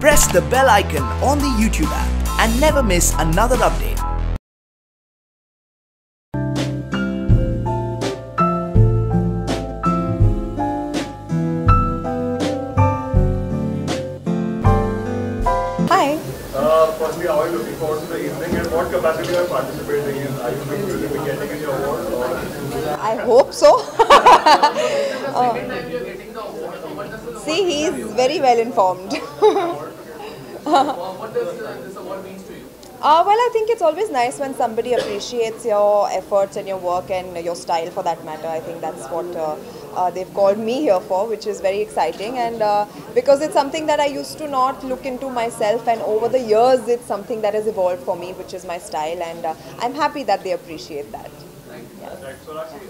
Press the bell icon on the YouTube app and never miss another update. Hi. Firstly, how are you looking forward to the evening and what capacity are you participating in? Are you looking to be getting any awards? I hope so. See, he is very well informed. What does this award mean to you? Well, I think it's always nice when somebody appreciates your efforts and your work and your style for that matter. I think that's what they've called me here for, which is very exciting. And because it's something that I used to not look into myself, and over the years it's something that has evolved for me, which is my style, and I'm happy that they appreciate that. Thank you. Yeah. Right. So, Rashi,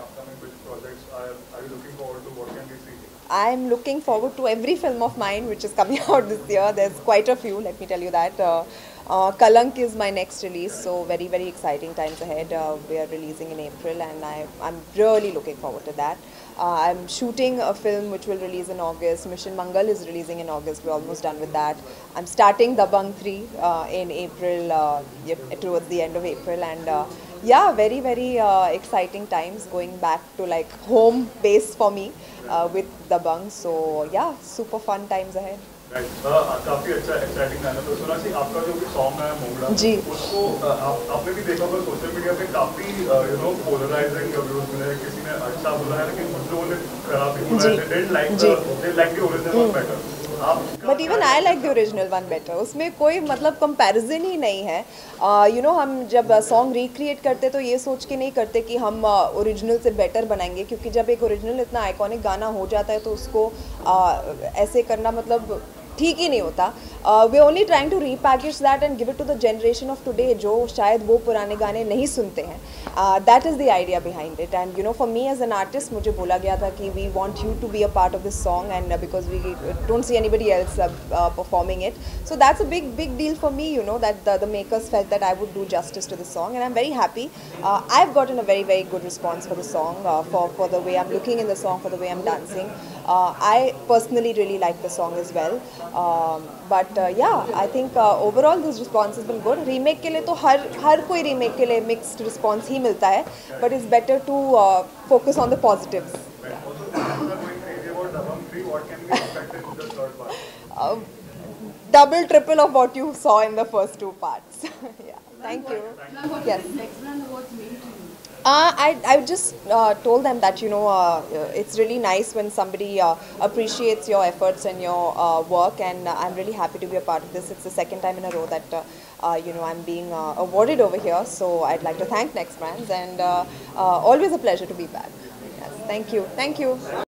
upcoming film projects, are you looking forward to what can we see? I'm looking forward to every film of mine which is coming out this year. There's quite a few, let me tell you that. Kalank is my next release, so very, very exciting times ahead. We are releasing in April and I'm really looking forward to that. I'm shooting a film which will release in August. Mission Mangal is releasing in August. We're almost done with that. I'm starting Dabangg 3 in April, towards the end of April, and yeah, very, very exciting times, going back to like home base for me with Dabangg. So yeah, super fun times ahead. Right, काफी अच्छा exciting गाना तो सुना सी आपका जो भी song है मोगरा जी उसको आपने भी देखा होगा सोशल मीडिया पे काफी you know polarizing reviews मिले किसी ने अच्छा बोला है लेकिन कुछ लोगों ने खराब भी बोला है they like the original one better but even I like the original one better उसमें कोई मतलब comparison ही नहीं है you know हम जब song recreate करते तो ये सोच के नहीं करते कि हम original से better बनाएंगे क्योंकि जब एक original इतना iconic गाना हो जाता है तो उसको ऐसे करना मतलब ठीक ही नहीं होता. We're only trying to repackage that and give it to the generation of today जो शायद वो पुराने गाने नहीं सुनते हैं. That is the idea behind it. And you know, for me as an artist, मुझे बोला गया था कि we want you to be a part of this song and because we don't see anybody else performing it. So that's a big deal for me. You know that the makers felt that I would do justice to the song, and I'm very happy. I've gotten a very good response for the song, for the way I'm looking in the song, for the way I'm dancing. I personally really like the song as well. Yeah, I think overall this response has been good. Remake के लिए तो हर कोई remake के लिए mixed response ही मिलता है, but it's better to focus on the positives. Double, triple of what you saw in the first two parts. Yeah, thank you. Yes. I just told them that you know it's really nice when somebody appreciates your efforts and your work, and I'm really happy to be a part of this. It's the second time in a row that you know I'm being awarded over here, so I'd like to thank Next Brands, and always a pleasure to be back. Yes, thank you.